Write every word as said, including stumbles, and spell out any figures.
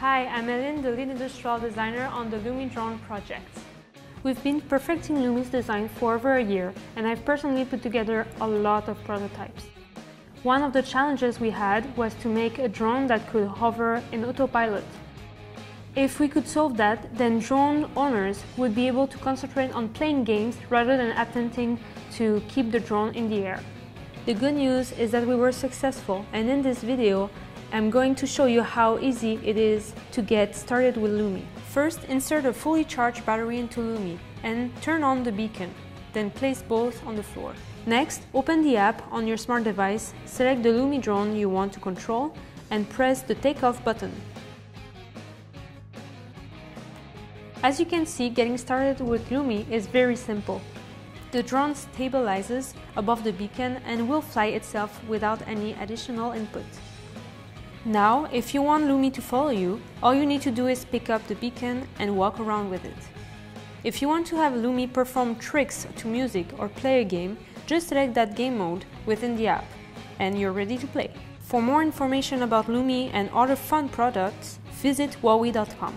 Hi, I'm Ellyn, the lead industrial designer on the Lumi Drone project. We've been perfecting Lumi's design for over a year, and I've personally put together a lot of prototypes. One of the challenges we had was to make a drone that could hover in autopilot. If we could solve that, then drone owners would be able to concentrate on playing games rather than attempting to keep the drone in the air. The good news is that we were successful, and in this video, I'm going to show you how easy it is to get started with Lumi. First, insert a fully charged battery into Lumi and turn on the beacon, then place both on the floor. Next, open the app on your smart device, select the Lumi drone you want to control, and press the takeoff button. As you can see, getting started with Lumi is very simple. The drone stabilizes above the beacon and will fly itself without any additional input. Now, if you want Lumi to follow you, all you need to do is pick up the beacon and walk around with it. If you want to have Lumi perform tricks to music or play a game, just select that game mode within the app and you're ready to play. For more information about Lumi and other fun products, visit wow wee dot com.